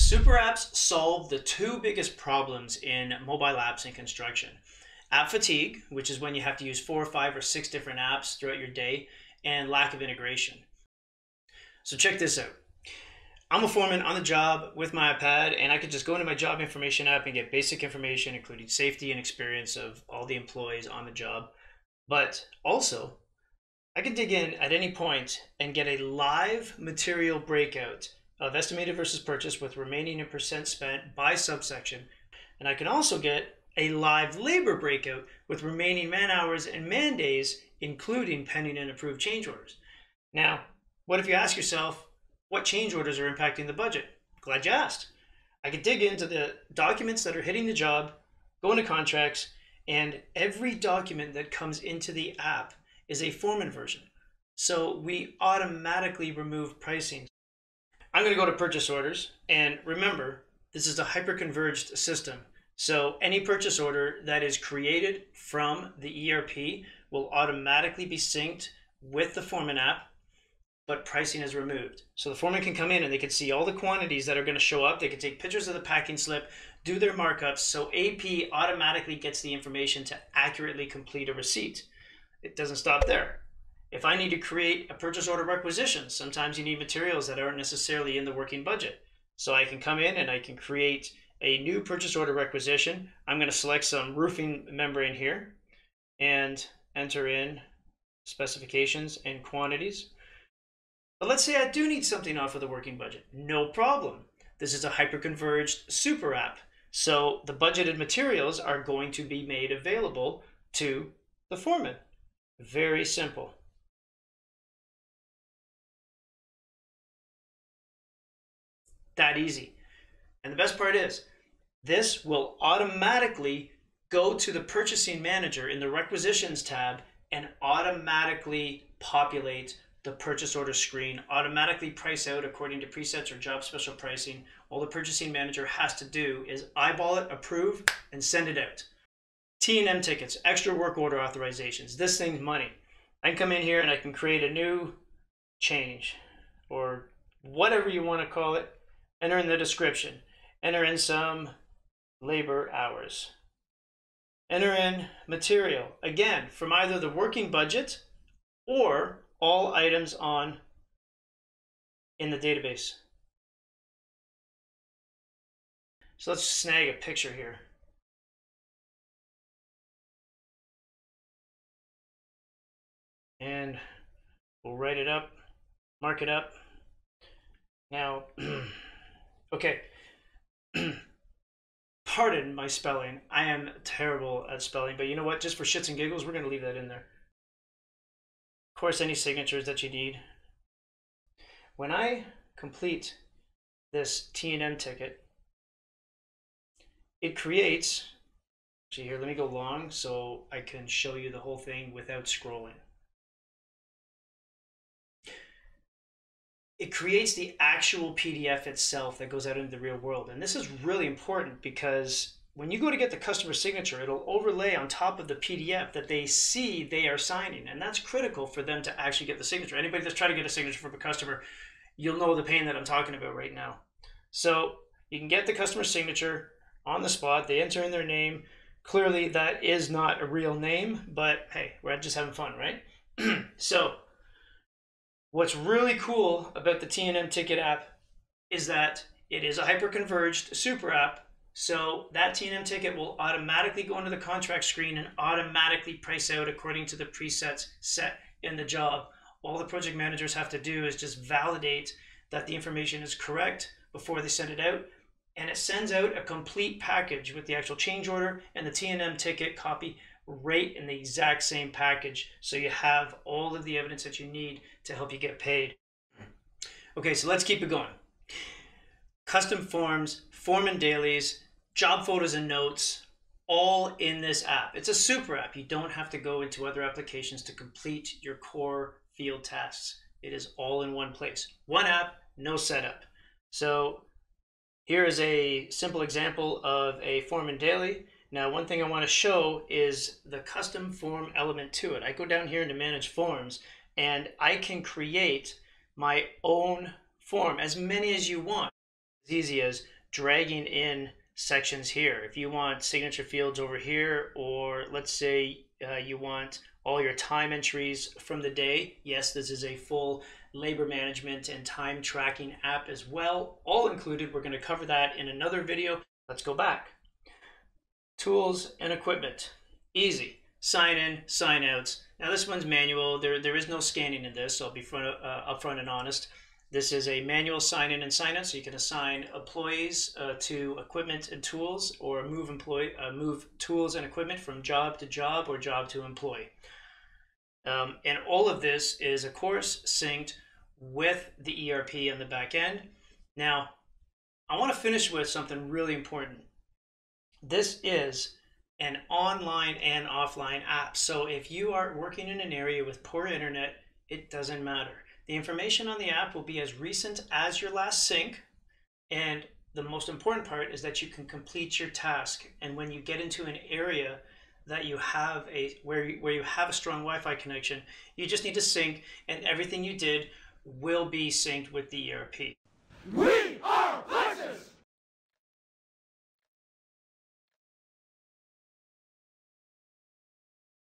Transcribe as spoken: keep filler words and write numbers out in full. Super apps solve the two biggest problems in mobile apps and construction. App fatigue, which is when you have to use four or five or six different apps throughout your day, and lack of integration. So check this out. I'm a foreman on the job with my iPad, and I could just go into my job information app and get basic information, including safety and experience of all the employees on the job. But also, I could dig in at any point and get a live material breakout of estimated versus purchased with remaining and percent spent by subsection. And I can also get a live labor breakout with remaining man hours and man days, including pending and approved change orders. Now, what if you ask yourself, what change orders are impacting the budget? Glad you asked. I could dig into the documents that are hitting the job, go into contracts, and every document that comes into the app is a foreman version. So we automatically remove pricing. I'm going to go to purchase orders. And remember, this is a hyper-converged system. So any purchase order that is created from the E R P will automatically be synced with the Foreman app, but pricing is removed. So the foreman can come in and they can see all the quantities that are going to show up. They can take pictures of the packing slip, do their markups. So A P automatically gets the information to accurately complete a receipt. It doesn't stop there. If I need to create a purchase order requisition, sometimes you need materials that aren't necessarily in the working budget. So I can come in and I can create a new purchase order requisition. I'm going to select some roofing membrane here and enter in specifications and quantities. But let's say I do need something off of the working budget. No problem. This is a hyper-converged super app. So the budgeted materials are going to be made available to the foreman. Very simple. That easy. And the best part is, this will automatically go to the purchasing manager in the requisitions tab and automatically populate the purchase order screen, automatically price out according to presets or job special pricing. All the purchasing manager has to do is eyeball it, approve, and send it out. T and M tickets, extra work order authorizations. This thing's money. I can come in here and I can create a new change or whatever you want to call it. Enter in the description. Enter in some labor hours. Enter in material. Again, from either the working budget or all items on in the database. So let's snag a picture here. And we'll write it up, mark it up. Now, okay, pardon my spelling. I am terrible at spelling, but you know what? Just for shits and giggles, we're going to leave that in there. Of course, any signatures that you need. When I complete this T and M ticket, it creates, see here, let me go long so I can show you the whole thing without scrolling. It creates the actual P D F itself that goes out into the real world. And this is really important because when you go to get the customer signature, it'll overlay on top of the P D F that they see they are signing. And that's critical for them to actually get the signature. Anybody that's trying to get a signature from a customer, you'll know the pain that I'm talking about right now. So you can get the customer signature on the spot. They enter in their name. Clearly, that is not a real name, but hey, we're just having fun, right? So what's really cool about the T and M Ticket app is that it is a hyper-converged super app. So that T and M ticket will automatically go into the contract screen and automatically price out according to the presets set in the job. All the project managers have to do is just validate that the information is correct before they send it out. And it sends out a complete package with the actual change order and the T and M ticket copy right in the exact same package. So you have all of the evidence that you need to help you get paid. Okay, so let's keep it going. Custom forms, foreman dailies, job photos and notes, all in this app. It's a super app. You don't have to go into other applications to complete your core field tasks. It is all in one place. One app, no setup. So here is a simple example of a foreman daily. Now, one thing I want to show is the custom form element to it. I go down here into manage forms and I can create my own form, as many as you want. easy as dragging in sections here. If you want signature fields over here, or let's say uh, you want all your time entries from the day. Yes, this is a full labor management and time tracking app as well, all included. We're going to cover that in another video. Let's go back. Tools and equipment. Easy. Sign in, sign outs. Now this one's manual. There, there is no scanning in this, so I'll be front, uh, upfront and honest. This is a manual sign in and sign out, so you can assign employees uh, to equipment and tools, or move employee, uh, move tools and equipment from job to job or job to employee. Um, and all of this is, of course, synced with the E R P on the back end. Now, I want to finish with something really important. This is an online and offline app. So if you are working in an area with poor internet, it doesn't matter. The information on the app will be as recent as your last sync. And the most important part is that you can complete your task. And when you get into an area that you have a, where you, where you have a strong Wi-Fi connection, you just need to sync, and everything you did will be synced with the E R P.